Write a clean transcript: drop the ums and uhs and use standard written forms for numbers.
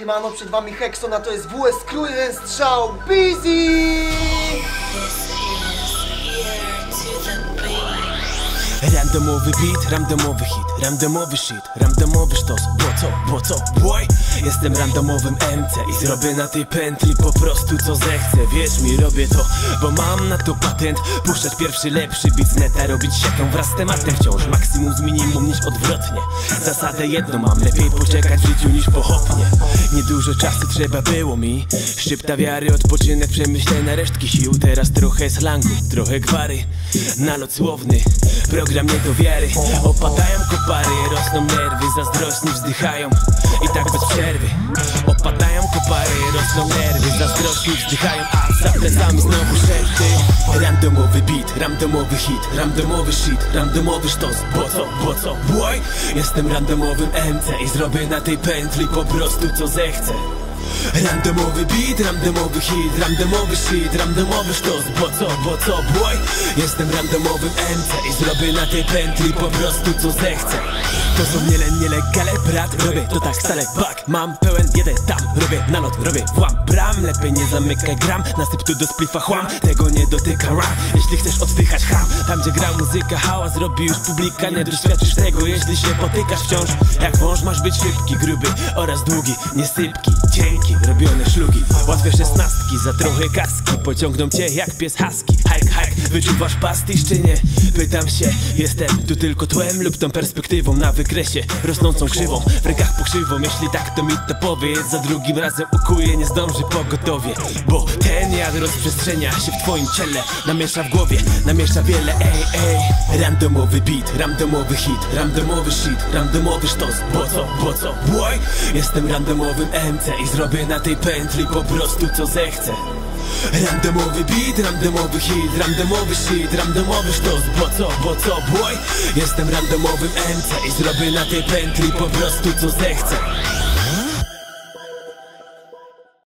Siemano, przed wami Hexon, a to jest WS CRU, jeden strzał, busy! Randomowy beat, randomowy hit, randomowy shit, randomowy sztos. Bo co, boy? Jestem randomowym MC i zrobię na tej pętli po prostu co zechcę. Wierz mi, robię to, bo mam na to patent. Puszczać pierwszy lepszy beat z neta, robić sieką wraz z tematem wciąż. Maksimum z minimum niż odwrotnie. Zasadę jedną mam, lepiej poczekać w życiu niż pochopnie. Niedużo czasu trzeba było mi, szczypta wiary, odpoczynek, przemyślenia, resztki sił. Teraz trochę slangu, trochę gwary, nalot słowny, program nie do wiary. Opadają kopary, rosną nerwy, zazdrośni wzdychają i tak bez przerwy. Opadają kopary, rosną nerwy, zazdrośni wzdychają, a za plecami znowu szepty. Randomowy beat, randomowy hit, randomowy shit, randomowy sztos. Bo co, boy? Jestem randomowym MC i zrobię na tej pętli po prostu co zechcę. Randomowy beat, randomowy hit, randomowy shit, randomowy sztos. Bo co, boy? Jestem randomowym MC i zrobię na tej pętli po prostu co zechcę. To są nielegale, brat, robię to tak stale, bak. Mam pełen jeden tam, robię nalot, robię włam bram. Lepiej nie zamykaj gram, nasyp tu do splifa chłam. Tego nie dotyka rap, jeśli chcesz oddychać ham. Tam gdzie gra muzyka, hałas robi już publika. Nie doświadczysz tego, jeśli się potykasz wciąż. Jak wąż masz być szybki, gruby oraz długi, niesypki, cienki, robione szlugi. Łatwe szesnastki, za trochę kaski pociągną cię jak pies husky. Hajk, wyczuwasz pastisz czy nie? Pytam się, jestem tu tylko tłem lub tą perspektywą na wykresie rosnącą krzywą, w rękach pokrzywą. Jeśli tak, to mi to powiedz, za drugim razem ukuje, nie zdąży pogotowie. Bo ten jad rozprzestrzenia się w twoim ciele, namiesza w głowie, namiesza wiele, ej. Randomowy beat, randomowy hit, randomowy shit, randomowy sztos. Bo co, boy? Jestem randomowym MC i zrobię na tej pętli po prostu co zechcę. Randomowy beat, randomowy hit, randomowy shit, randomowy sztos. Bo co, boy? Jestem randomowym MC i zrobię na tej pętli po prostu co zechcę.